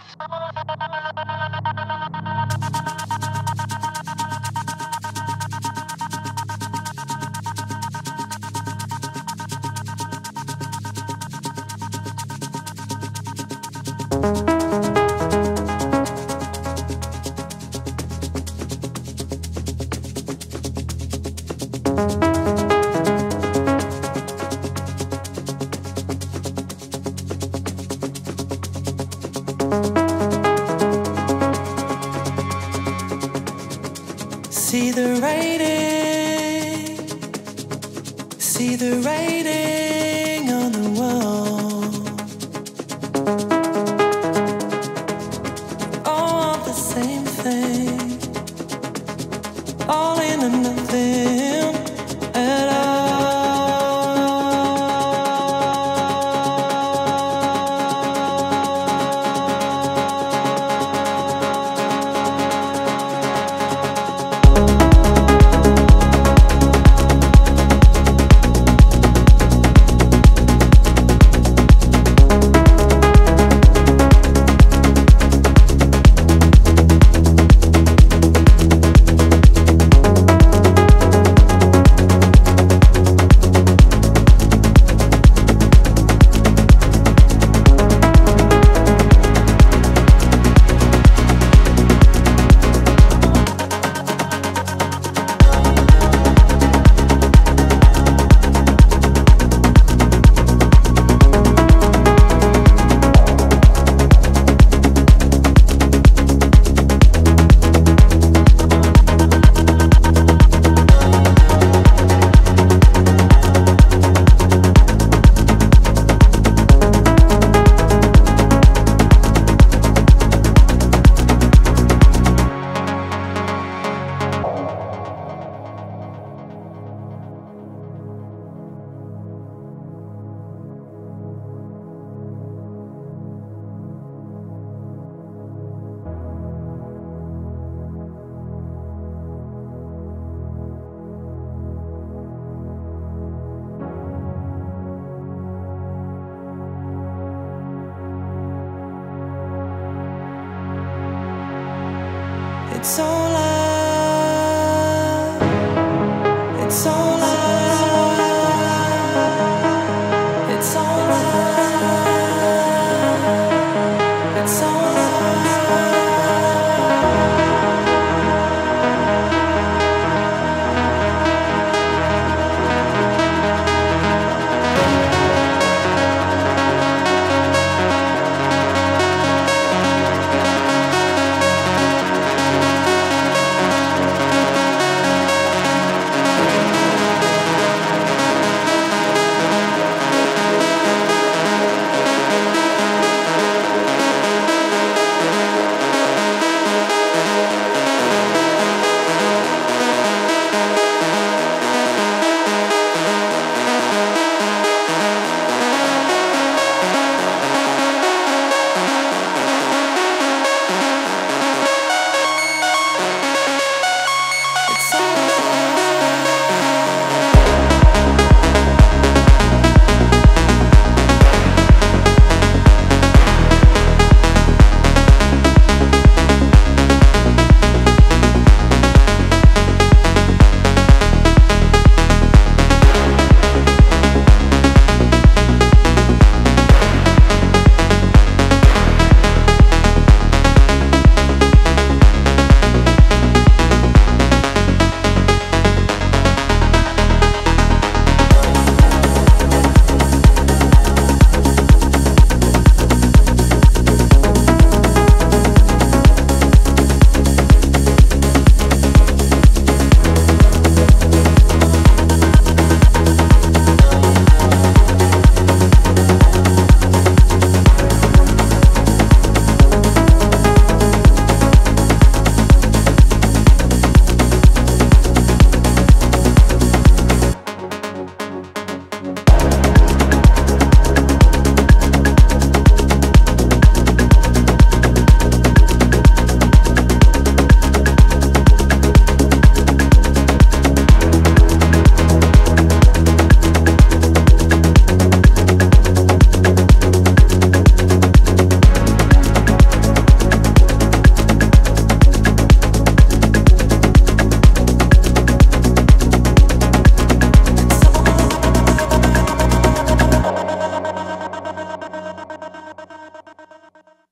It's all I